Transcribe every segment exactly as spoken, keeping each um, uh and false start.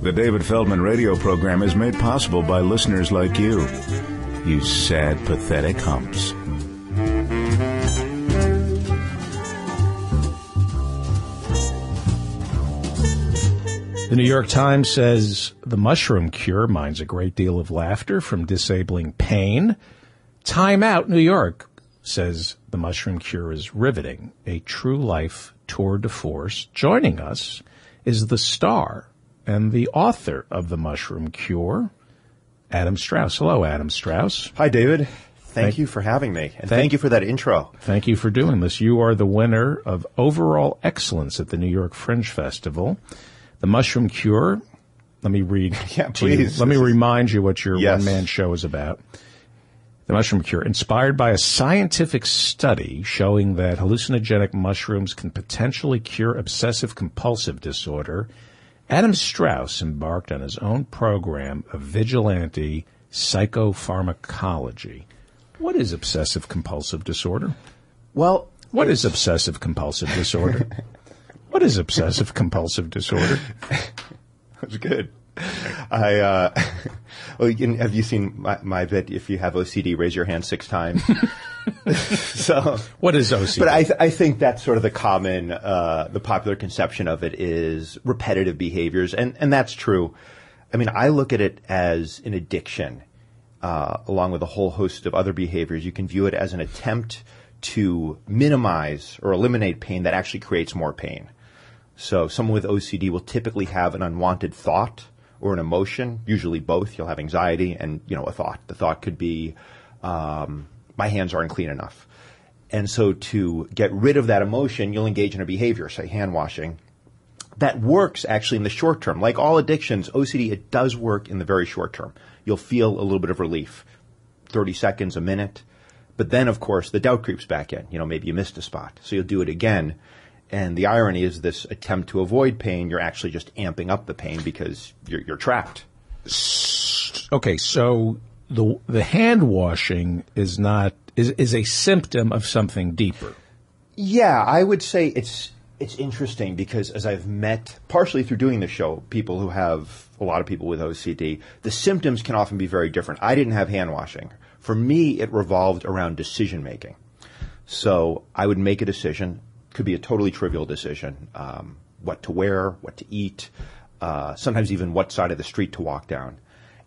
The David Feldman radio program is made possible by listeners like you. You sad, pathetic humps. The New York Times says The Mushroom Cure mines a great deal of laughter from disabling pain. Time Out New York says The Mushroom Cure is riveting, a true life tour de force. Joining us is the star and the author of The Mushroom Cure, Adam Strauss. Hello, Adam Strauss. Hi, David. Thank, thank you for having me, and thank, thank you for that intro. Thank you for doing this. You are the winner of Overall Excellence at the New York Fringe Festival. The Mushroom Cure, let me read yeah, please. Let me remind you what your yes. one-man show is about. The Mushroom Cure, inspired by a scientific study showing that hallucinogenic mushrooms can potentially cure obsessive-compulsive disorder, Adam Strauss embarked on his own program of vigilante psychopharmacology. What is obsessive-compulsive disorder? Well, what is obsessive-compulsive disorder? What is obsessive-compulsive disorder? That's good. I, uh, well, you, have you seen my, my bit, if you have O C D, raise your hand six times? So, what is O C D? But I, th I think that's sort of the common, uh, the popular conception of it is repetitive behaviors. And, and that's true. I mean, I look at it as an addiction, uh, along with a whole host of other behaviors. You can view it as an attempt to minimize or eliminate pain that actually creates more pain. So someone with O C D will typically have an unwanted thought or an emotion, usually both. You'll have anxiety and, you know, a thought. The thought could be, um, my hands aren't clean enough. And so to get rid of that emotion, you'll engage in a behavior, say hand washing. That works actually in the short term. Like all addictions, O C D, it does work in the very short term. You'll feel a little bit of relief, thirty seconds, a minute. But then, of course, the doubt creeps back in. You know, maybe you missed a spot. So you'll do it again. And the irony is this attempt to avoid pain, you're actually just amping up the pain because you're, you're trapped. Okay, so the the hand washing is not is is a symptom of something deeper. Yeah, I would say it's it's interesting because as I've met, partially through doing the show, people who have a lot of people with O C D, the symptoms can often be very different. I didn't have hand washing. For me, it revolved around decision making. So I would make a decision. Could be a totally trivial decision, um, what to wear, what to eat, uh, sometimes even what side of the street to walk down.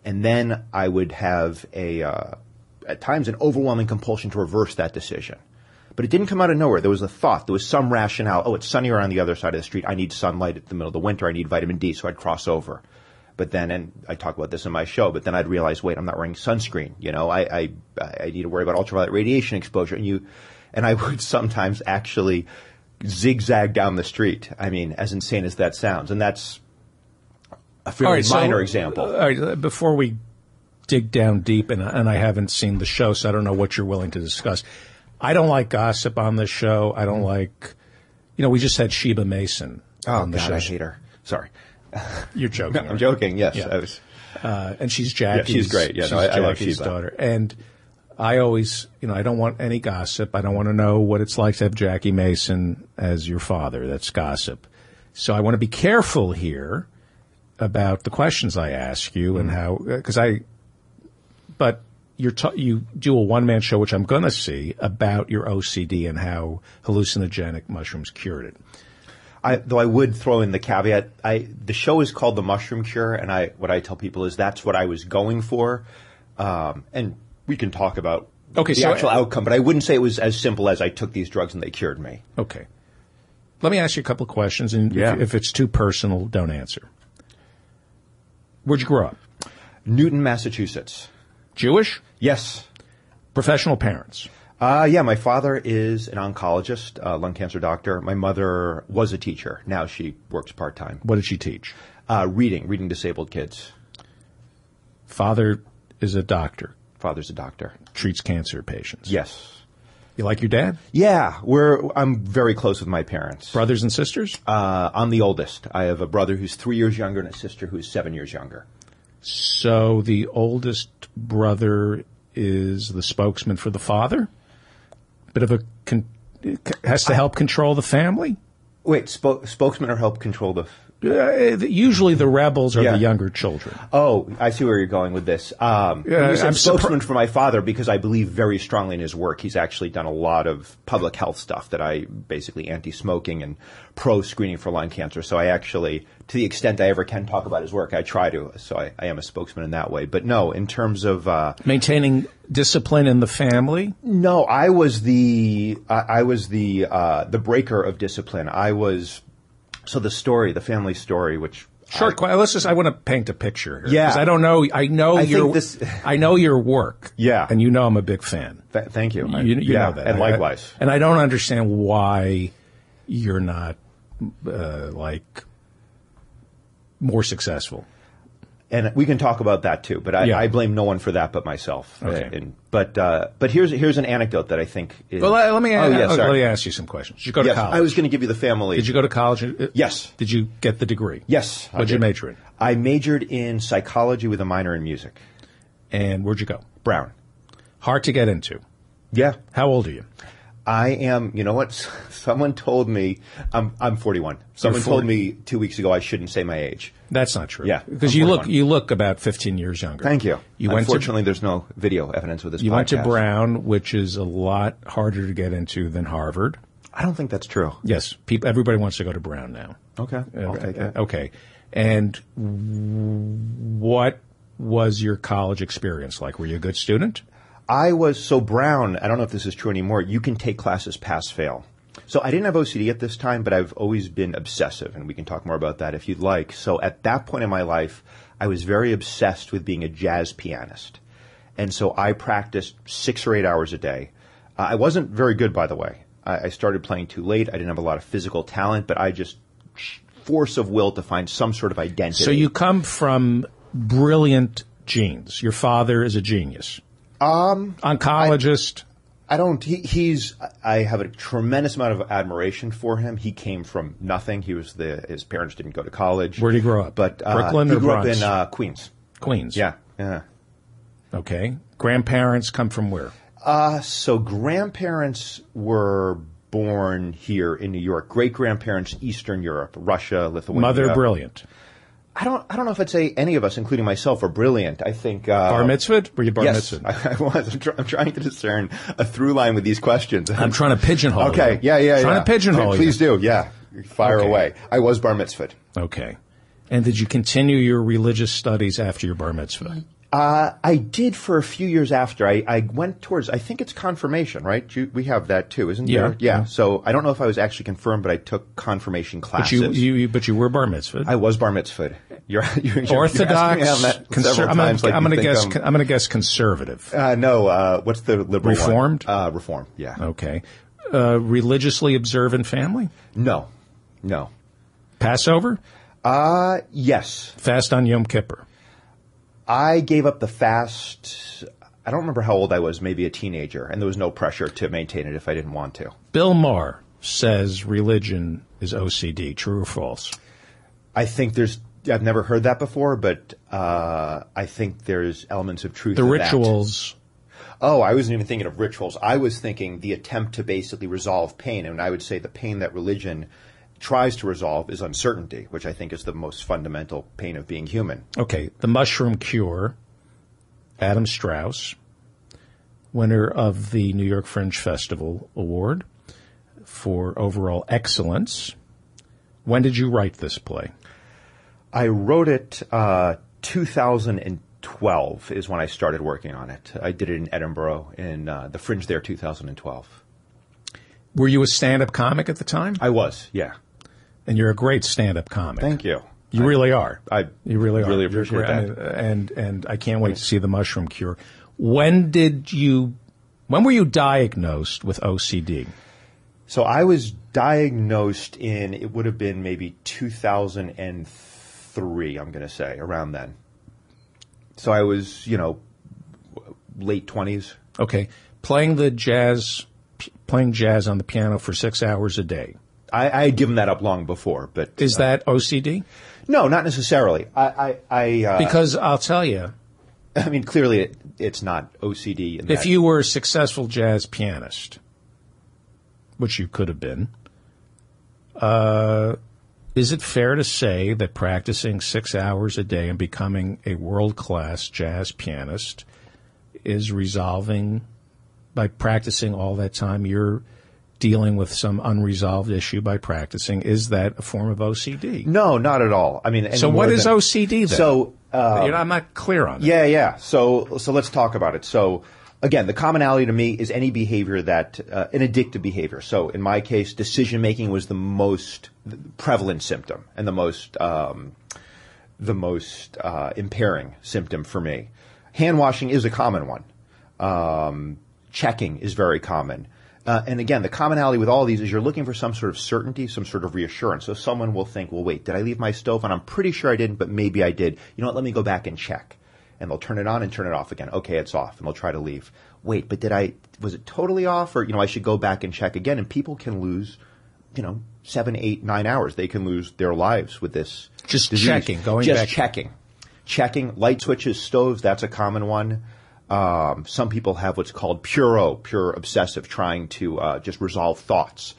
And then I would have a, uh, at times, an overwhelming compulsion to reverse that decision. But it didn't come out of nowhere. There was a thought. There was some rationale. Oh, it's sunnier on the other side of the street. I need sunlight at the middle of the winter. I need vitamin D, so I'd cross over. But then, and I talk about this in my show, but then I'd realize, wait, I'm not wearing sunscreen. You know, I, I, I need to worry about ultraviolet radiation exposure. And you, and I would sometimes actually zigzag down the street. I mean, as insane as that sounds. And that's a fairly right, minor so, example. All right, before we dig down deep, and, and I haven't seen the show, so I don't know what you're willing to discuss. I don't like gossip on this show. I don't like, you know, we just had Sheba Mason oh, on the God, show. I hate her. Sorry. You're joking. No, I'm right? joking, yes. Yeah. I was, uh, and she's Jackie's, yeah, she's great. Yeah, she's no, I, Jackie's I love daughter. And I always, you know, I don't want any gossip. I don't want to know what it's like to have Jackie Mason as your father. That's gossip. So I want to be careful here about the questions I ask you and how, because I, but you're, ta you do a one-man show, which I'm going to see, about your O C D and how hallucinogenic mushrooms cured it. I, though I would throw in the caveat, I, the show is called The Mushroom Cure, and I, what I tell people is that's what I was going for, um, and we can talk about okay, the so actual I, outcome, but I wouldn't say it was as simple as I took these drugs and they cured me. Okay. Let me ask you a couple of questions, and yeah. if, if it's too personal, don't answer. Where'd you grow up? Newton, Massachusetts. Jewish? Yes. Professional parents? Uh, yeah, my father is an oncologist, uh, lung cancer doctor. My mother was a teacher. Now she works part-time. What did she teach? Uh, reading, reading disabled kids. Father is a doctor. Father's a doctor. Treats cancer patients. Yes. You like your dad? Yeah. We're, I'm very close with my parents. Brothers and sisters? Uh, I'm the oldest. I have a brother who's three years younger and a sister who's seven years younger. So the oldest brother is the spokesman for the father? Bit of a con has to help I, control the family? Wait, spo spokesman or help control the... Uh, usually the rebels are yeah. the younger children. Oh, I see where you're going with this. Um, yeah, you said I'm spokesman for my father because I believe very strongly in his work. He's actually done a lot of public health stuff that I basically anti-smoking and pro-screening for lung cancer. So I actually, to the extent I ever can talk about his work, I try to. So I, I am a spokesman in that way. But no, in terms of... Uh, maintaining discipline in the family? No, I was the, uh, I was the, uh, the breaker of discipline. I was... So the story, the family story, which short. I, let's just. I want to paint a picture here. Yeah, because I don't know. I know I your. This, I know your work. Yeah, and you know I'm a big fan. Th thank you. You, you yeah. know that, and I, likewise. I, and I don't understand why you're not uh, like more successful. And we can talk about that too. But I, yeah. I blame no one for that but myself. Okay. And, and, but uh, but here's here's an anecdote that I think. Is, well, let, let me. Oh, yeah, sorry. Let me ask you some questions. Did you go to yes, college? I was going to give you the family. Did you go to college? Yes. Did you get the degree? Yes. What did you major in? I majored in psychology with a minor in music. And where'd you go? Brown. Hard to get into. Yeah. How old are you? I am, you know what, someone told me, I'm, I'm forty-one. Someone told me two weeks ago I shouldn't say my age. That's not true. Yeah. Because you look, you look about fifteen years younger. Thank you. you Unfortunately, went to, there's no video evidence with this podcast. You went to Brown, which is a lot harder to get into than Harvard. I don't think that's true. Yes. People, everybody wants to go to Brown now. Okay. I'll take that. Okay. And what was your college experience like? Were you a good student? I was so Brown, I don't know if this is true anymore, you can take classes pass-fail. So I didn't have O C D at this time, but I've always been obsessive, and we can talk more about that if you'd like. So at that point in my life, I was very obsessed with being a jazz pianist. And so I practiced six or eight hours a day. Uh, I wasn't very good, by the way. I, I started playing too late. I didn't have a lot of physical talent, but I just force of will to find some sort of identity. So you come from brilliant genes. Your father is a genius. Um, Oncologist. I, I don't, he, he's, I have a tremendous amount of admiration for him. He came from nothing. He was the, his parents didn't go to college. Where did he grow up? But, uh, Brooklyn or Bronx? He grew up in, uh, Queens. Queens. Yeah. Yeah. Okay. Grandparents come from where? Uh, so grandparents were born here in New York. Great grandparents, Eastern Europe, Russia, Lithuania. Mother brilliant. I don't. I don't know if I'd say any of us, including myself, are brilliant. I think uh, bar mitzvah. Were you bar yes, mitzvah? I, I was. I'm, tr I'm trying to discern a through line with these questions. I'm trying to pigeonhole. Okay. You. Yeah. Yeah. I'm trying yeah. to pigeonhole. Please, you. please do. Yeah. Fire okay. away. I was bar mitzvah. Okay. And did you continue your religious studies after your bar mitzvah? Uh, I did for a few years after. I, I went towards. I think it's confirmation, right? You, we have that too, isn't yeah. there? Yeah. Yeah. So I don't know if I was actually confirmed, but I took confirmation classes. But you, you, but you were bar mitzvahed. I was bar mitzvahed. You're, you're Orthodox. You're that I'm, like I'm going to guess. I'm, I'm going to guess conservative. Uh, no. Uh, what's the liberal? Reformed. One? Uh, reform. Yeah. Okay. Uh, religiously observant family? No. No. Passover? Uh, yes. Fast on Yom Kippur. I gave up the fast. I don't remember how old I was, maybe a teenager, and there was no pressure to maintain it if I didn't want to. Bill Maher says religion is O C D. True or false? I think there's – I've never heard that before, but uh, I think there's elements of truth in that. The rituals. Oh, I wasn't even thinking of rituals. I was thinking the attempt to basically resolve pain, and I would say the pain that religion – tries to resolve is uncertainty, which I think is the most fundamental pain of being human. Okay. The Mushroom Cure, Adam Strauss, winner of the New York Fringe Festival Award for overall excellence. When did you write this play? I wrote it uh, two thousand twelve is when I started working on it. I did it in Edinburgh in uh, the Fringe there two thousand twelve. Were you a stand-up comic at the time? I was, yeah. And you're a great stand-up comic. Thank you. You I, really are. I you really, really are. appreciate I mean, that. And and I can't wait Thanks. to see The Mushroom Cure. When did you? When were you diagnosed with O C D? So I was diagnosed in it would have been maybe two thousand three. I'm going to say around then. So I was, you know, late twenties. Okay, playing the jazz, playing jazz on the piano for six hours a day. I, I had given that up long before, but is uh, that O C D? No, not necessarily. I, I, I uh, because I'll tell you. I mean, clearly it, it's not O C D. In if that. you were a successful jazz pianist, which you could have been, uh, Is it fair to say that practicing six hours a day and becoming a world-class jazz pianist is resolving, by practicing all that time, you're dealing with some unresolved issue by practicing? Is that a form of O C D? No, not at all. I mean, so what is O C D then? So uh, I'm not clear on that. Yeah, yeah. So, so let's talk about it. So, again, the commonality to me is any behavior that uh, – an addictive behavior. So in my case, decision-making was the most prevalent symptom and the most um, – the most uh, impairing symptom for me. Hand-washing is a common one. Um, checking is very common. Uh, and again, the commonality with all these is you're looking for some sort of certainty, some sort of reassurance. So someone will think, well, wait, did I leave my stove on? I'm pretty sure I didn't, but maybe I did. You know what? Let me go back and check. And they'll turn it on and turn it off again. Okay, it's off. And they'll try to leave. Wait, but did I – was it totally off? Or, you know, I should go back and check again. And people can lose, you know, seven, eight, nine hours. They can lose their lives with this Just disease. checking, going Just back. Just checking. Checking. Light switches, stoves, that's a common one. Um, some people have what's called puro, pure obsessive, trying to uh, just resolve thoughts.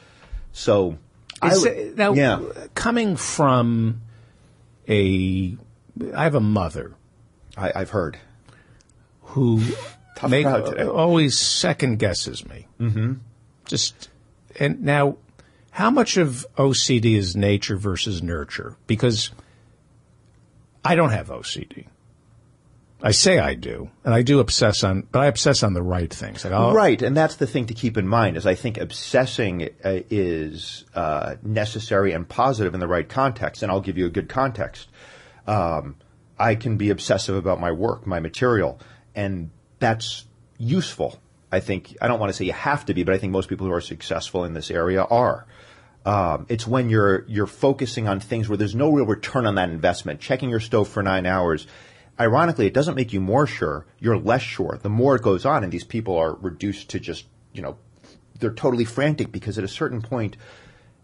So Is I, it, now, yeah. coming from a – I have a mother – I, I've heard. Who make, always second guesses me. Mm-hmm. Just and now, how much of O C D is nature versus nurture? Because I don't have O C D. I say I do, and I do obsess on, but I obsess on the right things. Like right, and that's the thing to keep in mind is I think obsessing uh, is uh, necessary and positive in the right context, and I'll give you a good context. Um, I can be obsessive about my work, my material, and that's useful. I think – I don't want to say you have to be, but I think most people who are successful in this area are. Um, it's when you're you're focusing on things where there's no real return on that investment. Checking your stove for nine hours, ironically, it doesn't make you more sure. You're less sure. The more it goes on, and these people are reduced to just, you know, they're totally frantic because at a certain point –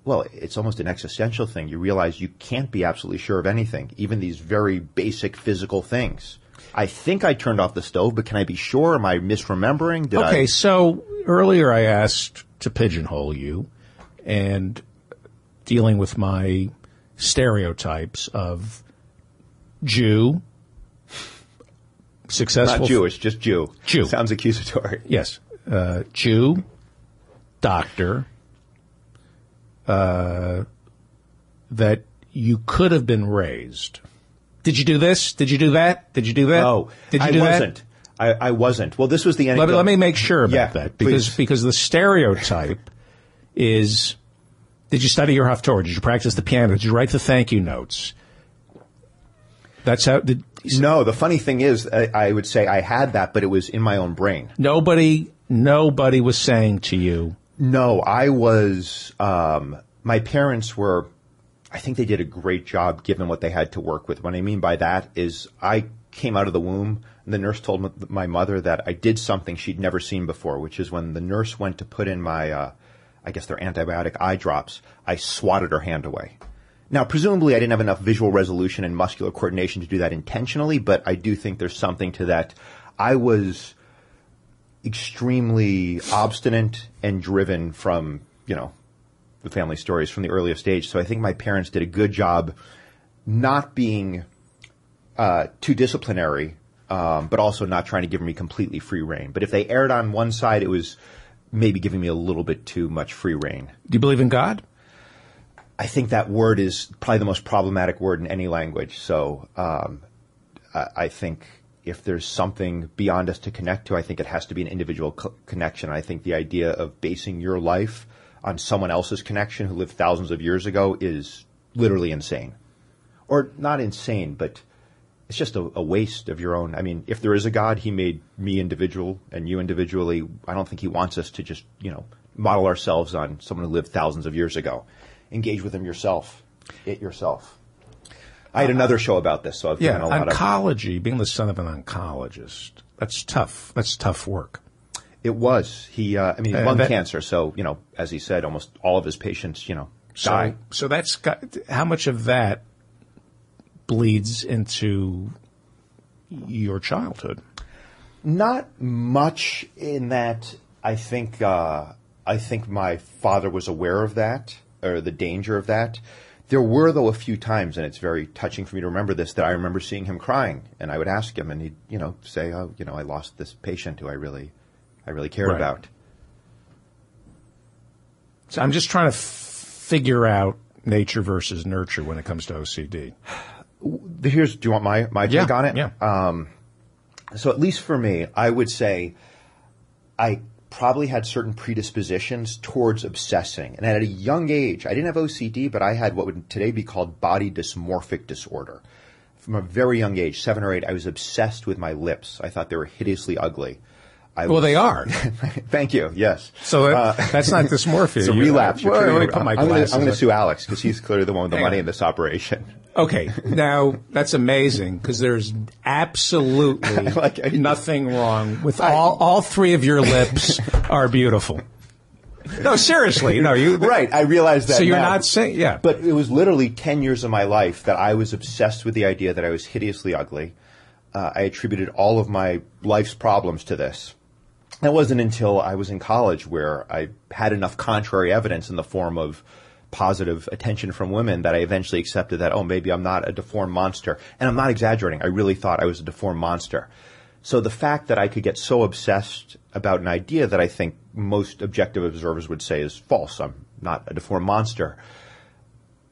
well, it's almost an existential thing. You realize you can't be absolutely sure of anything, even these very basic physical things. I think I turned off the stove, but can I be sure? Am I misremembering? Did okay, I so earlier I asked to pigeonhole you and dealing with my stereotypes of Jew, successful. Not Jewish, just Jew. Jew. Sounds accusatory. Yes. Uh, Jew, doctor. Uh, that you could have been raised. Did you do this? Did you do that? Did you do that? No, Did you I do wasn't. That? I, I wasn't. Well, this was the end. Let, let me make sure about yeah, that because please. because the stereotype is: did you study your Haftorah? Did you practice the piano? Did you write the thank you notes? That's how. Did, no, the funny thing is, I, I would say I had that, but it was in my own brain. Nobody, nobody was saying to you. No, I was um, – my parents were – I think they did a great job given what they had to work with. What I mean by that is I came out of the womb and the nurse told my mother that I did something she'd never seen before, which is when the nurse went to put in my uh, – I guess their antibiotic eye drops, I swatted her hand away. Now, presumably I didn't have enough visual resolution and muscular coordination to do that intentionally, but I do think there's something to that. I was – extremely obstinate and driven from, you know, the family stories from the earliest age. So I think my parents did a good job not being uh, too disciplinary, um, but also not trying to give me completely free rein. But if they erred on one side, it was maybe giving me a little bit too much free rein. Do you believe in God? I think that word is probably the most problematic word in any language. So um, I, I think... if there's something beyond us to connect to, I think it has to be an individual co connection. I think the idea of basing your life on someone else's connection who lived thousands of years ago is literally insane. Or not insane, but it's just a, a waste of your own. I mean, if there is a God, he made me individual and you individually. I don't think he wants us to just, you know, model ourselves on someone who lived thousands of years ago. Engage with him yourself, it yourself. I had another show about this, so I've yeah, done a lot of... Yeah, oncology, being the son of an oncologist, that's tough. That's tough work. It was. He, uh, I mean, uh, lung that, cancer, so, you know, as he said, almost all of his patients, you know, so, die. So that's got, how much of that bleeds into your childhood? Not much in that I think, uh, I think my father was aware of that, or the danger of that. There were, though, a few times, and it's very touching for me to remember this, that I remember seeing him crying, and I would ask him, and he'd, you know, say, oh, you know, I lost this patient who I really, I really cared right. about. So I'm just trying to f figure out nature versus nurture when it comes to O C D. Here's, do you want my, my take yeah, on it? Yeah. Um, so at least for me, I would say I probably had certain predispositions towards obsessing. And at a young age, I didn't have O C D, but I had what would today be called body dysmorphic disorder. From a very young age, seven or eight, I was obsessed with my lips. I thought they were hideously ugly. I well, was, they are. Thank you. Yes. So uh, that's not dysmorphia. It's a relapse. You're, well, let me put my glasses I'm going to sue Alex because he's clearly the one with the money in this operation. Okay. Now, that's amazing because there's absolutely like, I, nothing wrong with I, all, all three of your lips are beautiful. No, seriously. No, you. Right. I realize that. So you're now. Not saying, yeah. But it was literally ten years of my life that I was obsessed with the idea that I was hideously ugly. Uh, I attributed all of my life's problems to this. That wasn't until I was in college where I had enough contrary evidence in the form of positive attention from women that I eventually accepted that, oh, maybe I'm not a deformed monster. And I'm not exaggerating. I really thought I was a deformed monster. So the fact that I could get so obsessed about an idea that I think most objective observers would say is false, I'm not a deformed monster,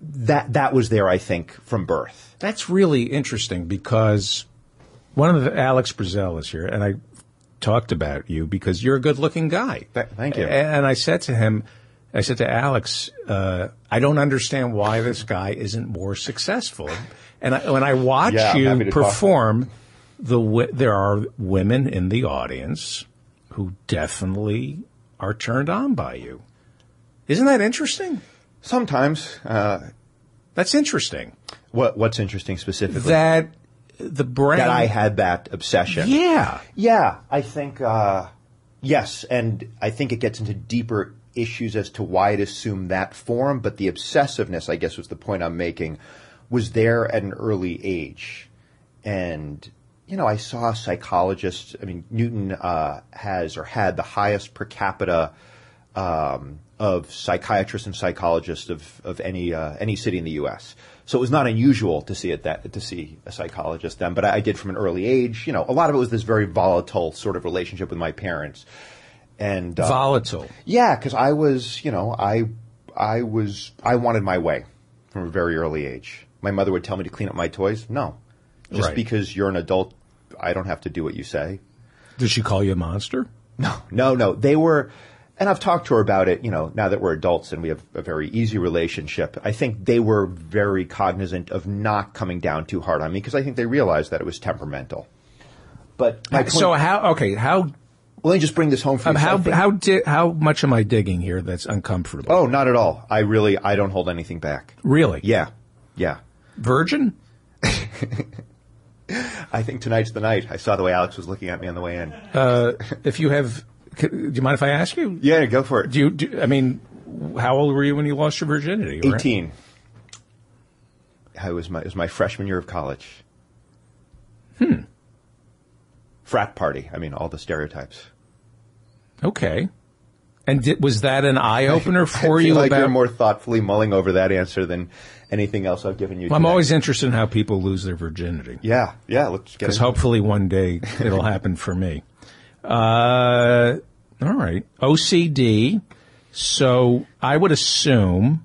that, that was there, I think, from birth. That's really interesting because one of the – Alex Brizzell is here, and I – talked about you because you're a good-looking guy. Thank you. And I said to him, I said to Alex, uh, I don't understand why this guy isn't more successful. And I, when I watch yeah, you perform, the there are women in the audience who definitely are turned on by you. Isn't that interesting? Sometimes. Uh, That's interesting. What, what's interesting specifically? That the brain that I had that obsession. Yeah. Yeah. I think, uh, yes. And I think it gets into deeper issues as to why it assumed that form. But the obsessiveness, I guess, was the point I'm making, was there at an early age. And, you know, I saw psychologists. I mean, Newton, uh, has or had the highest per capita, um, of psychiatrists and psychologists of, of any, uh, any city in the U S So it was not unusual to see it that to see a psychologist then, but I, I did from an early age. You know, a lot of it was this very volatile sort of relationship with my parents, and uh, volatile. Yeah, because I was, you know, I, I was, I wanted my way from a very early age. My mother would tell me to clean up my toys. No, just right. because you're an adult, I don't have to do what you say. Did she call you a monster? No, no, no. They were. And I've talked to her about it, you know, now that we're adults and we have a very easy relationship. I think they were very cognizant of not coming down too hard on me because I think they realized that it was temperamental. But my point, so how, okay, how, let me just bring this home for you. Um, how, how, di how much am I digging here that's uncomfortable? Oh, not at all. I really, I don't hold anything back. Really? Yeah. Yeah. Virgin? I think tonight's the night. I saw the way Alex was looking at me on the way in. Uh, if you have, do you mind if I ask you? Yeah, go for it. Do you? Do, I mean, how old were you when you lost your virginity? eighteen. Right? It was my it was my freshman year of college. Hmm. Frat party. I mean, all the stereotypes. Okay. And did, was that an eye opener for I feel you? Like about, you're more thoughtfully mulling over that answer than anything else I've given you. Well, I'm always interested in how people lose their virginity. Yeah, yeah. Let's get because hopefully one day it'll happen for me. Uh, all right. O C D. So I would assume,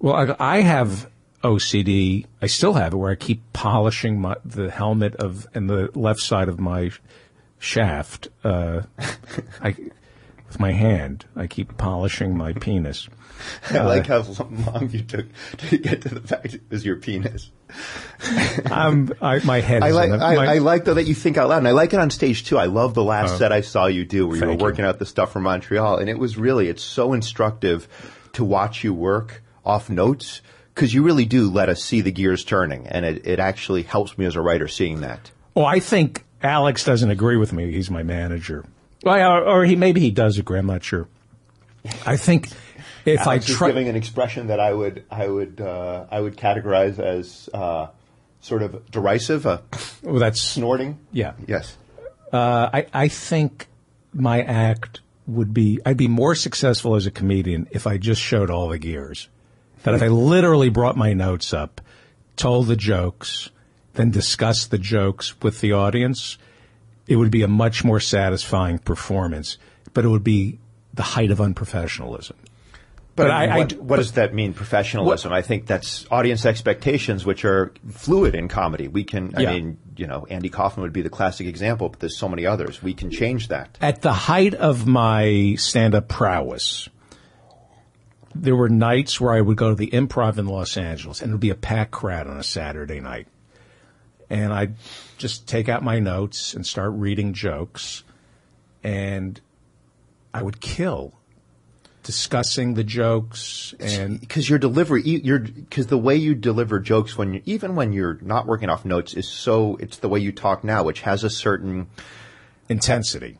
well, I, I have O C D. I still have it where I keep polishing my, the helmet of, and the left side of my shaft, uh, I, with my hand, I keep polishing my penis. I uh, like how long you took to get to the fact it was your penis. I'm, I, my head is I like, the, my, I, I like, though, that you think out loud. And I like it on stage, too. I love the last uh, set I saw you do where you were working you. out the stuff from Montreal. And it was really – it's so instructive to watch you work off notes because you really do let us see the gears turning. And it, it actually helps me as a writer seeing that. Oh, I think Alex doesn't agree with me. He's my manager. Well, or, or he maybe he does agree. I'm not sure. I think – If Alex I try is giving an expression that I would I would uh, I would categorize as uh, sort of derisive, uh, well, that's snorting. Yeah. Yes. Uh, I I think my act would be I'd be more successful as a comedian if I just showed all the gears. that if I literally brought my notes up, told the jokes, then discussed the jokes with the audience, it would be a much more satisfying performance, but it would be the height of unprofessionalism. But, but I mean, I, what, I, what does that mean, professionalism? What, I think that's audience expectations, which are fluid in comedy. We can, I yeah. mean, you know, Andy Kaufman would be the classic example, but there's so many others. We can change that. At the height of my stand-up prowess, there were nights where I would go to the Improv in Los Angeles, and it would be a packed crowd on a Saturday night. And I'd just take out my notes and start reading jokes, and I would kill discussing the jokes. And because your delivery, you're because the way you deliver jokes when you, even when you're not working off notes is so it's the way you talk now, which has a certain intensity.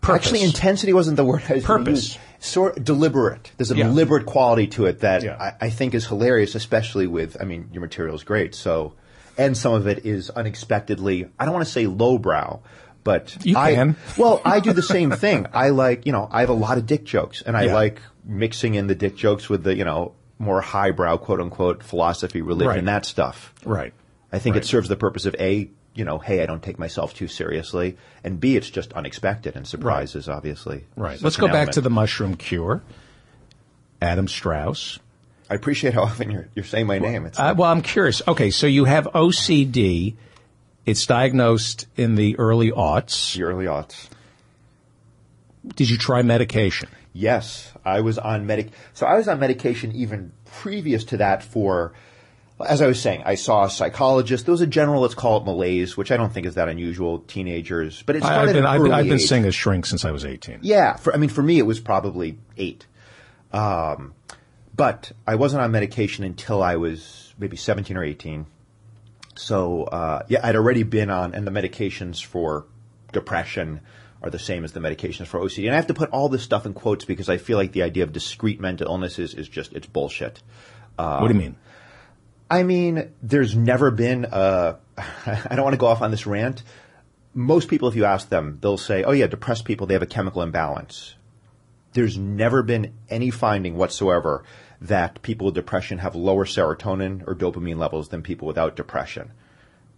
Purpose. Actually, intensity wasn't the word I was going to use. Sort deliberate. There's a yeah. deliberate quality to it that yeah. I, I think is hilarious, especially with. I mean, your material is great, so and some of it is unexpectedly. I don't want to say lowbrow. But you I, can. Well, I do the same thing. I like, you know, I have a lot of dick jokes, and I yeah. like mixing in the dick jokes with the, you know, more highbrow, quote unquote, philosophy, religion, right. and that stuff. Right. I think right. it serves the purpose of A, you know, hey, I don't take myself too seriously, and B, it's just unexpected and surprises, right. obviously. Right. Let's go element. back to The Mushroom Cure. Adam Strauss. I appreciate how often you're you're saying my well, name. It's uh, well, I'm curious. Okay, so you have O C D. It's diagnosed in the early aughts. The early aughts. Did you try medication? Yes. I was on medic. So I was on medication even previous to that for, as I was saying, I saw a psychologist. There was a general, let's call it malaise, which I don't think is that unusual, teenagers. But it's not an early I've been, I've been seeing a shrink since I was eighteen. Yeah. For, I mean, for me, it was probably eight. Um, but I wasn't on medication until I was maybe seventeen or eighteen. So, uh, yeah, I'd already been on, and the medications for depression are the same as the medications for O C D. And I have to put all this stuff in quotes because I feel like the idea of discrete mental illnesses is just, it's bullshit. Um, what do you mean? I mean, there's never been a, I don't want to go off on this rant. Most people, if you ask them, they'll say, oh yeah, depressed people, they have a chemical imbalance. There's never been any finding whatsoever that people with depression have lower serotonin or dopamine levels than people without depression.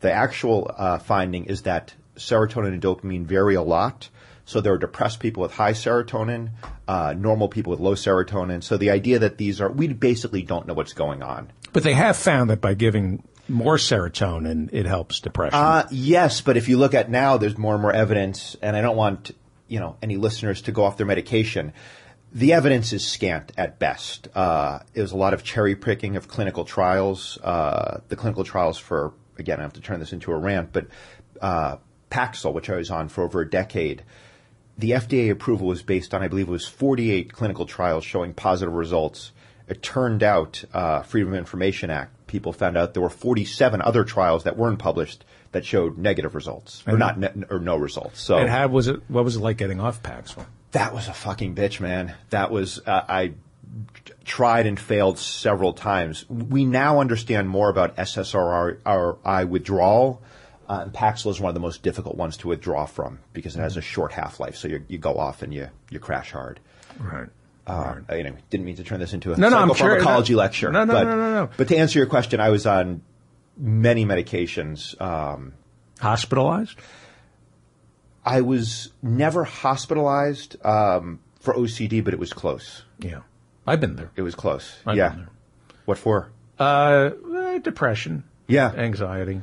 The actual uh, finding is that serotonin and dopamine vary a lot. So there are depressed people with high serotonin, uh, normal people with low serotonin. So the idea that these are – we basically don't know what's going on. But they have found that by giving more serotonin, it helps depression. Uh, yes, but if you look at now, there's more and more evidence, and I don't want you know any listeners to go off their medication. The evidence is scant at best. Uh, it was a lot of cherry picking of clinical trials. Uh, the clinical trials for, again, I have to turn this into a rant, but uh, Paxil, which I was on for over a decade, the F D A approval was based on, I believe it was forty-eight clinical trials showing positive results. It turned out, uh, Freedom of Information Act, people found out there were forty-seven other trials that weren't published that showed negative results, or, not ne or no results. So, and how was it, what was it like getting off Paxil? That was a fucking bitch, man. That was uh, – I tried and failed several times. We now understand more about S S R I withdrawal. Uh, and Paxil is one of the most difficult ones to withdraw from because it has a short half-life. So you, you go off and you, you crash hard. Right. Uh, right. I you know, didn't mean to turn this into a no, no, psychopharmacology sure, no, lecture. No, no, but, no, no, no, no. But to answer your question, I was on many medications. Um, Hospitalized? I was never hospitalized um, for O C D, but it was close. Yeah. I've been there. It was close. I've yeah. been there. What for? Uh, depression. Yeah. Anxiety.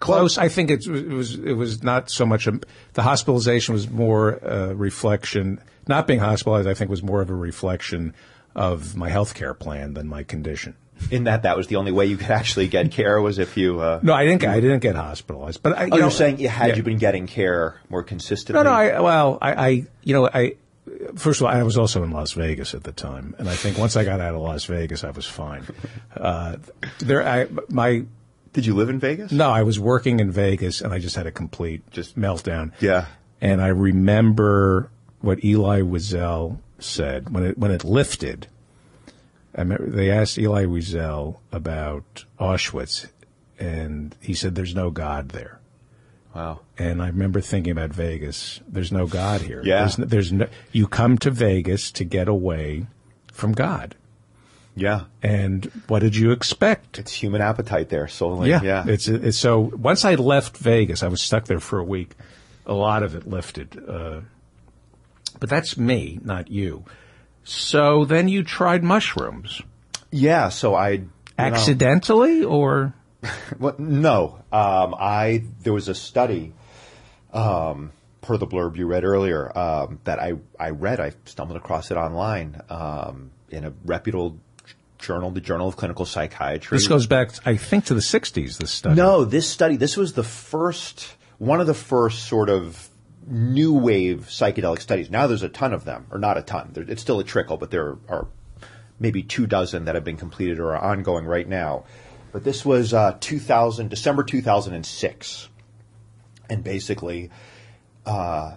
Close. Well, I think it was, it was it was not so much a, the hospitalization was more a reflection. Not being hospitalized, I think, was more of a reflection of my health care plan than my condition. In that, that was the only way you could actually get care was if you. Uh, no, I didn't. I didn't get hospitalized. But I, you oh, know, you're saying had yeah. you been getting care more consistently? No, no. I, well, I, I, you know, I. First of all, I was also in Las Vegas at the time, and I think once I got out of Las Vegas, I was fine. Uh, there, I my. Did you live in Vegas? No, I was working in Vegas, and I just had a complete just meltdown. Yeah. And I remember what Eli Wiesel said when it when it lifted. I remember they asked Eli Wiesel about Auschwitz, and he said, there's no God there. Wow. And I remember thinking about Vegas. There's no God here. Yeah. There's no, there's no, you come to Vegas to get away from God. Yeah. And what did you expect? It's human appetite there solely. Yeah. yeah. It's, it's so once I left Vegas, I was stuck there for a week. A lot of it lifted. Uh, but that's me, not you. So then you tried mushrooms. Yeah. So I accidentally know, or well, no. Um, I there was a study. Um, per the blurb you read earlier, um, that I, I read, I stumbled across it online, um, in a reputable journal, the Journal of Clinical Psychiatry. This goes back, I think, to the sixties, this study. No, this study, this was the first, one of the first sort of new wave psychedelic studies. Now there's a ton of them, or not a ton. There, it's still a trickle, but there are maybe two dozen that have been completed or are ongoing right now. But this was uh, two thousand, December two thousand six. And basically, uh,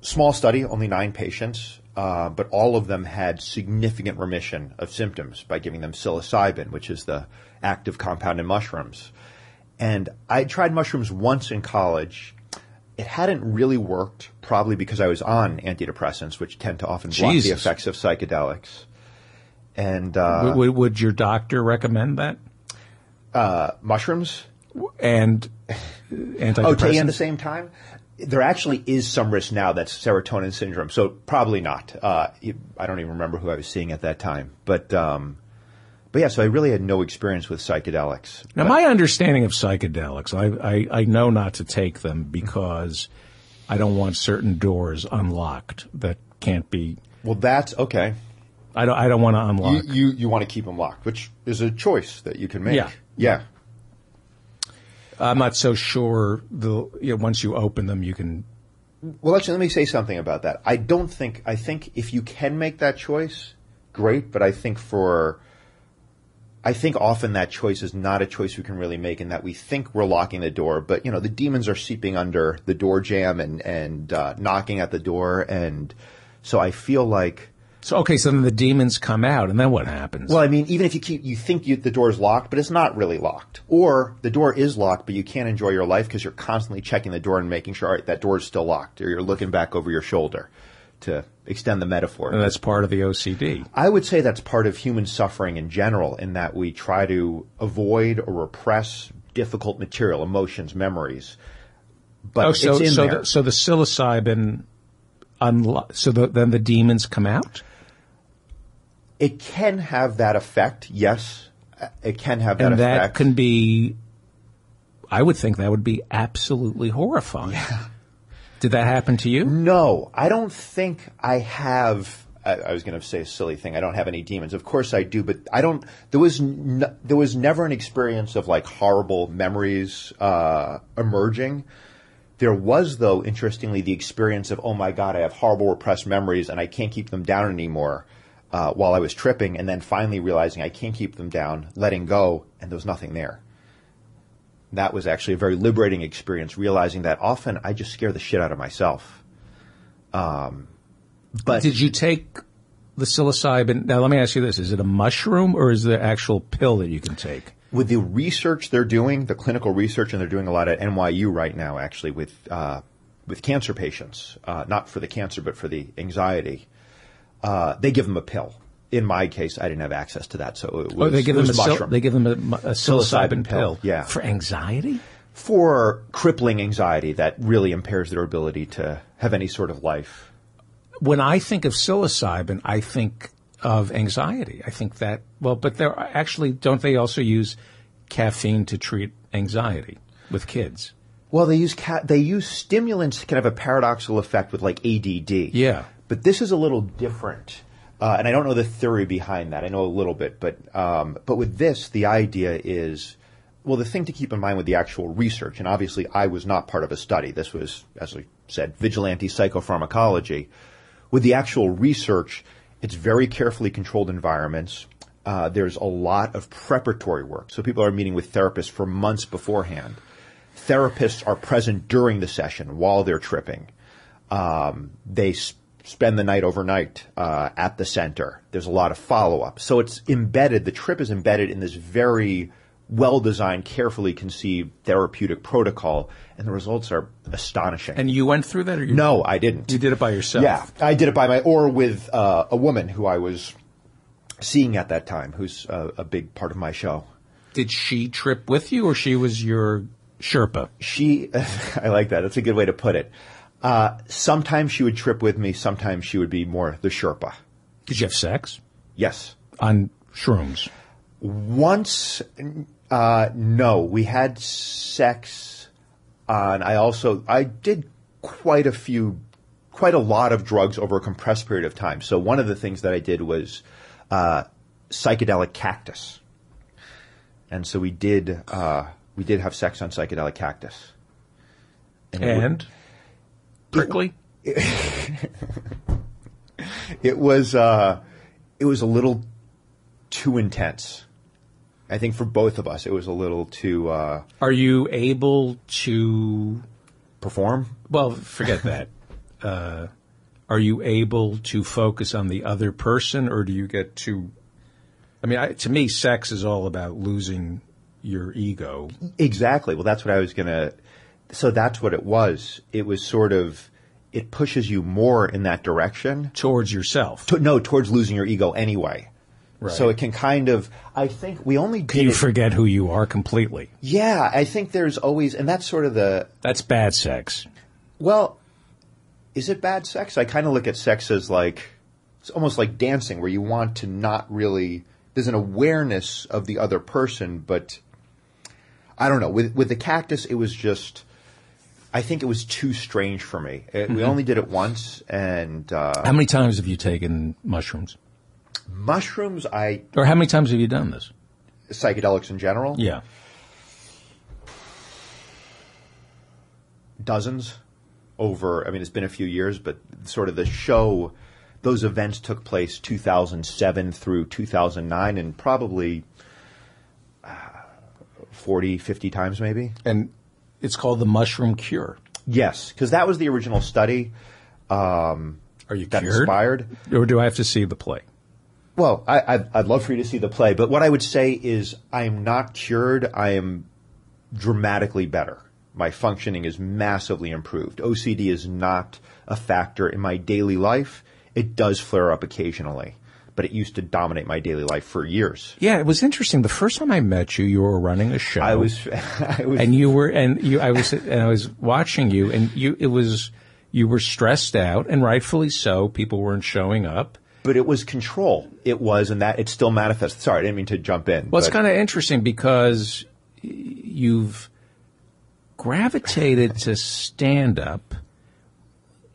small study, only nine patients, uh, but all of them had significant remission of symptoms by giving them psilocybin, which is the active compound in mushrooms. And I tried mushrooms once in college. It hadn't really worked, probably because I was on antidepressants, which tend to often block Jesus. the effects of psychedelics. And uh, would, would your doctor recommend that? Uh, mushrooms? And antidepressants? Oh, taking at the same time? There actually is some risk now that's serotonin syndrome, so probably not. Uh, I don't even remember who I was seeing at that time. But, um, but yeah, so I really had no experience with psychedelics. Now, but my understanding of psychedelics, I, I, I know not to take them because I don't want certain doors unlocked that can't be. Well, that's okay. I don't, I don't want to unlock. You, you, you want to keep them locked, which is a choice that you can make. Yeah. Yeah. I'm not so sure the you know, once you open them, you can. Well, actually, let me say something about that. I don't think I think if you can make that choice, great. But I think for I think often that choice is not a choice we can really make, in that we think we're locking the door, but you know the demons are seeping under the door jamb and and uh, knocking at the door, and so I feel like. So, okay, so then the demons come out, and then what happens? Well, I mean, even if you keep, you think you, the door's locked, but it's not really locked. Or the door is locked, but you can't enjoy your life because you're constantly checking the door and making sure, all right, that door's still locked, or you're looking back over your shoulder, to extend the metaphor. And that's part of the O C D. I would say that's part of human suffering in general, in that we try to avoid or repress difficult material, emotions, memories. But oh, so, it's in so there. The, so the psilocybin, unlo- so the, then the demons come out? It can have that effect, yes. It can have that effect. And that can be, I would think that would be absolutely horrifying. Yeah. Did that happen to you? No, I don't think I have, I, I was going to say a silly thing, I don't have any demons. Of course I do, but I don't, there was, n- there was never an experience of like horrible memories uh, emerging. There was, though, interestingly, the experience of, oh my God, I have horrible repressed memories and I can't keep them down anymore. Uh, while I was tripping, and then finally realizing I can't keep them down, letting go, and there was nothing there. That was actually a very liberating experience, realizing that often I just scare the shit out of myself. Um, but did you take the psilocybin? Now, let me ask you this. Is it a mushroom, or is there an actual pill that you can take? With the research they're doing, the clinical research, and they're doing a lot at N Y U right now, actually, with uh, with cancer patients, uh, not for the cancer, but for the anxiety. Uh, they give them a pill. In my case, I didn't have access to that, so it was, oh, they give it them was a mushroom. Sil- they give them a, a psilocybin, psilocybin pill. pill. Yeah. For anxiety? For crippling anxiety that really impairs their ability to have any sort of life. When I think of psilocybin, I think of anxiety. I think that, well, but they're actually, don't they also use caffeine to treat anxiety with kids? Well, they use ca- they use stimulants that can have a paradoxical effect with like A D D. Yeah. But this is a little different, uh, and I don't know the theory behind that. I know a little bit, but um, but with this, the idea is, well, the thing to keep in mind with the actual research, and obviously I was not part of a study. This was, as we said, vigilante psychopharmacology. With the actual research, it's very carefully controlled environments. Uh, there's a lot of preparatory work. So people are meeting with therapists for months beforehand. Therapists are present during the session while they're tripping. Um, they sp- spend the night overnight uh, at the center. There's a lot of follow-up. So it's embedded, the trip is embedded in this very well-designed, carefully conceived therapeutic protocol, and the results are astonishing. And you went through that? Or you no, I didn't. You did it by yourself? Yeah, I did it by my, or with uh, a woman who I was seeing at that time, who's a, a big part of my show. Did she trip with you, or she was your Sherpa? She, I like that. That's a good way to put it. Uh, sometimes she would trip with me. Sometimes she would be more the Sherpa. Did you have sex? Yes. On shrooms? Once, uh, no. We had sex on, I also, I did quite a few, quite a lot of drugs over a compressed period of time. So one of the things that I did was uh, psychedelic cactus. And so we did, uh, we did have sex on psychedelic cactus. And? and prickly? It, it, it was, uh, it was a little too intense. I think for both of us, it was a little too, uh. Are you able to perform? Well, forget that. Uh, are you able to focus on the other person, or do you get to, I mean, I, to me, sex is all about losing your ego. Exactly. Well, that's what I was going to – so that's what it was. It was sort of – it pushes you more in that direction. Towards yourself. To, no, towards losing your ego anyway. Right. So it can kind of – I think we only did – You it, forget who you are completely. Yeah. I think there's always – and that's sort of the – That's bad sex. Well, is it bad sex? I kind of look at sex as like – it's almost like dancing, where you want to not really – there's an awareness of the other person, but I don't know. With with the cactus, it was just – I think it was too strange for me. It, mm-hmm. We only did it once, and uh, – How many times have you taken mushrooms? Mushrooms, I – Or how many times have you done this? Psychedelics in general? Yeah. Dozens over – I mean, it's been a few years, but sort of the show – those events took place two thousand seven through two thousand nine, and probably uh, forty, fifty times maybe. And it's called The Mushroom Cure. Yes, because that was the original study. Um, Are you that cured? Inspired. Or do I have to see the play? Well, I, I'd, I'd love for you to see the play. But what I would say is I am not cured. I am dramatically better. My functioning is massively improved. O C D is not a factor in my daily life. It does flare up occasionally, but it used to dominate my daily life for years. Yeah, it was interesting. The first time I met you, you were running a show. I was, I was and you were, and you, I was, and I was watching you, and you, it was, you were stressed out, and rightfully so. People weren't showing up, but it was control. It was, and that it still manifests. Sorry, I didn't mean to jump in. Well, but it's kind of interesting because you've gravitated to stand up,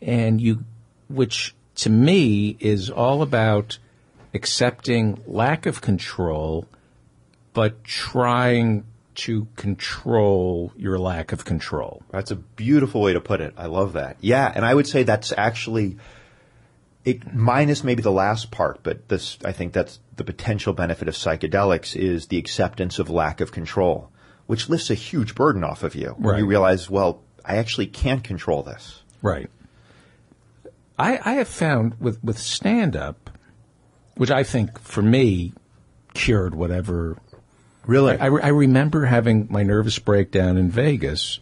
and you, which. To me, is all about accepting lack of control, but trying to control your lack of control. That's a beautiful way to put it. I love that. Yeah, and I would say that's actually it, minus maybe the last part, but this I think that's the potential benefit of psychedelics is the acceptance of lack of control, which lifts a huge burden off of you. When right. You realize, well, I actually can't control this. Right. I, I have found with, with stand-up, which I think, for me, cured whatever. Really? I, I, I remember having my nervous breakdown in Vegas,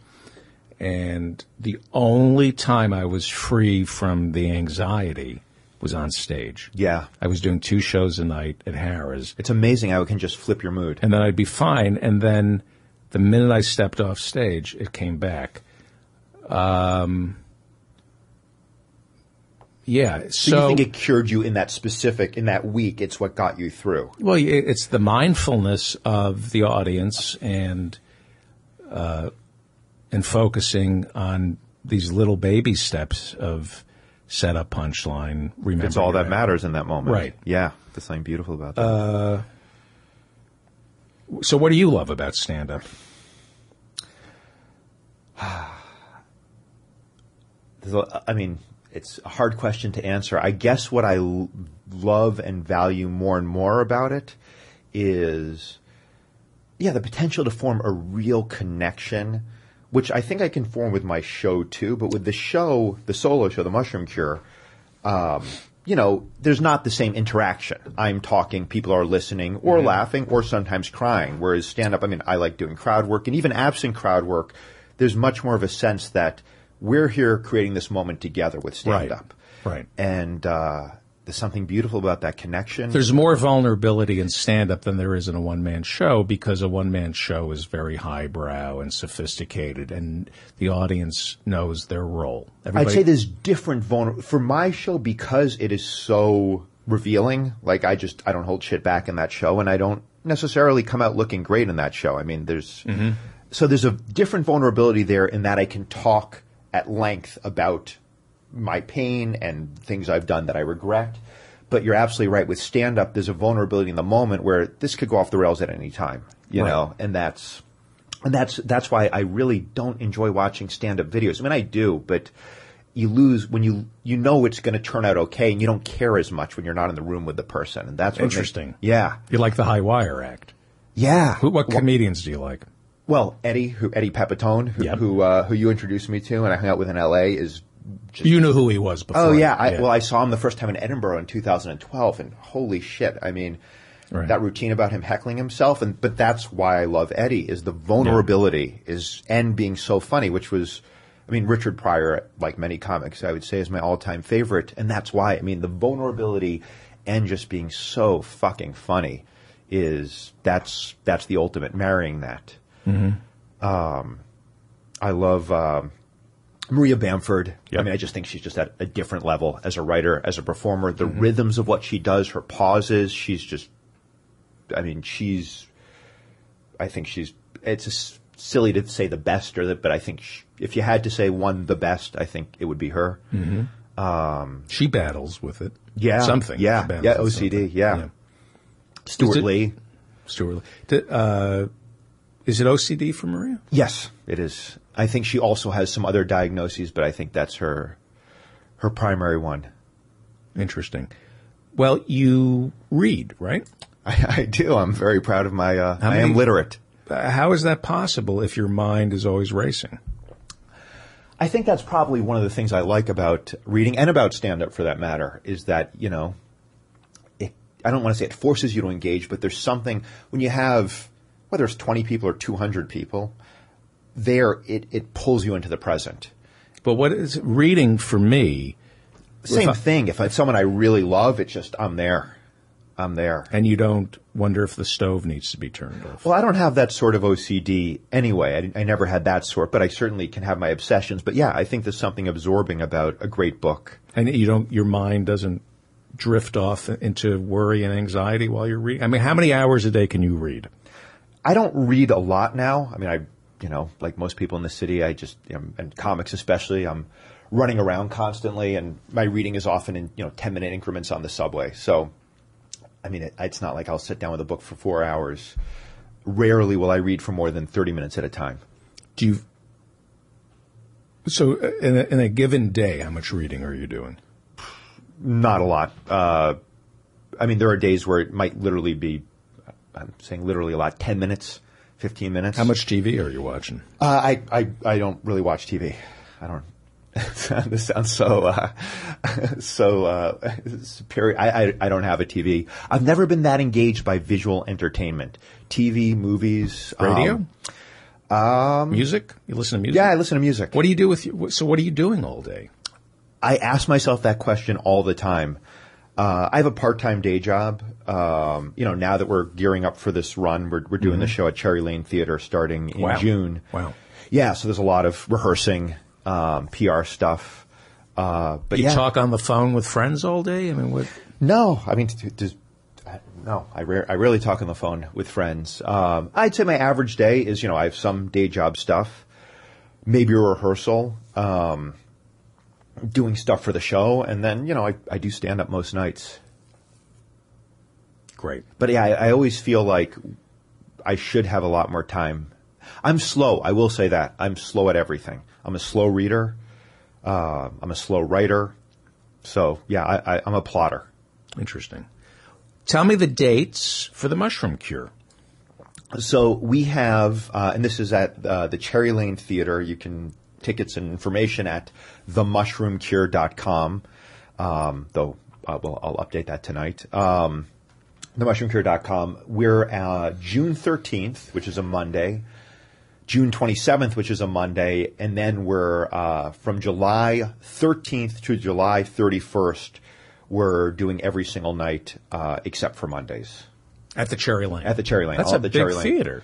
and the only time I was free from the anxiety was on stage. Yeah. I was doing two shows a night at Harrah's. It's amazing how it can just flip your mood. And then I'd be fine, and then the minute I stepped off stage, it came back. Um... Yeah. So, so you think it cured you in that specific, in that week, it's what got you through? Well, it's the mindfulness of the audience and uh, and focusing on these little baby steps of setup, punchline, remember. It's all that matters in that moment. Right. Yeah. There's something beautiful about that. Uh, so what do you love about stand-up? I mean... It's a hard question to answer. I guess what I l love and value more and more about it is, yeah, the potential to form a real connection, which I think I can form with my show too. But with the show, the solo show, The Mushroom Cure, um, you know, there's not the same interaction. I'm talking, people are listening or mm-hmm. laughing or sometimes crying. Whereas stand-up, I mean, I like doing crowd work. And even absent crowd work, there's much more of a sense that we're here creating this moment together with stand-up. Right, right. And uh, there's something beautiful about that connection. There's more vulnerability in stand-up than there is in a one-man show, because a one-man show is very highbrow and sophisticated, and the audience knows their role. Everybody- I'd say there's different vulner- for my show, because it is so revealing. Like, I just, I don't hold shit back in that show, and I don't necessarily come out looking great in that show. I mean, there's, mm-hmm. so there's a different vulnerability there, in that I can talk at length about my pain and things I've done that I regret. But you're absolutely right. With stand-up, there's a vulnerability in the moment where this could go off the rails at any time, you right. know, and that's, and that's, that's why I really don't enjoy watching stand-up videos. I mean, I do, but you lose when you, you know, it's going to turn out okay, and you don't care as much when you're not in the room with the person. And that's what interesting. Makes, yeah. You like the high wire act. Yeah. Who, what well, comedians do you like? Well, Eddie, who, Eddie Pepitone, who, yep. who, uh, who you introduced me to and I hung out with in L A is, Just, you knew who he was before. Oh, yeah. I, yeah. Well, I saw him the first time in Edinburgh in two thousand twelve, and holy shit. I mean, right. that routine about him heckling himself. and But that's why I love Eddie, is the vulnerability yeah. is and being so funny, which was, I mean, Richard Pryor, like many comics, I would say is my all-time favorite. And that's why, I mean, the vulnerability and just being so fucking funny is, that's that's the ultimate, marrying that. Mm-hmm. Um, I love... Um, Maria Bamford. Yep. I mean, I just think she's just at a different level as a writer, as a performer. The mm-hmm. rhythms of what she does, her pauses, she's just, I mean, she's, I think she's, it's silly to say the best or that, but I think she, if you had to say one, the best, I think it would be her. Mm-hmm. Um, she battles with it. Yeah. Something. Yeah. Yeah. O C D. Yeah. yeah. Stuart it, Lee. Stuart Lee. Did, uh, is it O C D for Maria? Yes, it is. I think she also has some other diagnoses, but I think that's her her primary one. Interesting. Well, you read, right? I, I do. I'm very proud of my uh, – I am literate. How is that possible if your mind is always racing? I think that's probably one of the things I like about reading, and about stand-up for that matter, is that, you know, it, I don't want to say it forces you to engage, but there's something – when you have – whether it's twenty people or two hundred people – there, it, it pulls you into the present. But what is reading for me? Same if I, thing. If it's someone I really love, it's just, I'm there. I'm there. And you don't wonder if the stove needs to be turned off. Well, I don't have that sort of O C D anyway. I, I never had that sort, but I certainly can have my obsessions. But yeah, I think there's something absorbing about a great book. And you don't, your mind doesn't drift off into worry and anxiety while you're reading? I mean, how many hours a day can you read? I don't read a lot now. I mean, I... You know, like most people in the city, I just, you know, and comics especially, I'm running around constantly, and my reading is often in, you know, ten minute increments on the subway. So, I mean, it, it's not like I'll sit down with a book for four hours. Rarely will I read for more than thirty minutes at a time. Do you, so in a, in a given day, how much reading are you doing? Not a lot. Uh, I mean, there are days where it might literally be, I'm saying literally a lot, ten minutes. fifteen minutes. How much T V are you watching? Uh, I, I, I don't really watch T V. I don't, this sounds so, uh, so, uh, superior. I, I, I don't have a T V. I've never been that engaged by visual entertainment. T V, movies, radio, um, um, music. You listen to music? Yeah, I listen to music. What do you do with, you, so what are you doing all day? I ask myself that question all the time. Uh, I have a part-time day job. Um, you know, now that we're gearing up for this run, we're, we're doing mm-hmm. the show at Cherry Lane Theater starting in wow. June. Wow. Yeah. So there's a lot of rehearsing, um, P R stuff. Uh, but you yeah. talk on the phone with friends all day? I mean, what? No. I mean, t- t- t- no, I, re- I rarely talk on the phone with friends. Um, I'd say my average day is, you know, I have some day job stuff, maybe a rehearsal, um, doing stuff for the show, and then, you know, I, I do stand up most nights. Great. But yeah, I, I always feel like I should have a lot more time. I'm slow. I will say that. I'm slow at everything. I'm a slow reader. Uh, I'm a slow writer. So yeah, I, I, I'm a plotter. Interesting. Tell me the dates for The Mushroom Cure. So we have, uh, and this is at uh, the Cherry Lane Theater. You can tickets and information at the mushroom cure dot com. Um, though, uh, well, I'll update that tonight. Um, the mushroom cure dot com. We're, uh, June thirteenth, which is a Monday, June twenty-seventh, which is a Monday. And then we're, uh, from July thirteenth to July thirty-first, we're doing every single night uh, except for Mondays. At the Cherry Lane. At the Cherry Lane. That's a big theater.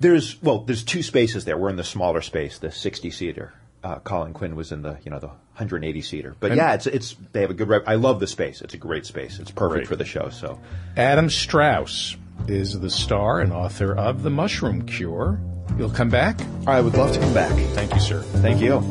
There's well, there's two spaces there. We're in the smaller space, the sixty-seater. Uh, Colin Quinn was in the you know the one hundred eighty seater, but and yeah, it's it's they have a good. Rep- I love the space. It's a great space. It's perfect great. for the show. So, Adam Strauss is the star and author of The Mushroom Cure. You'll come back? I would love to come back. Thank you, sir. Thank you.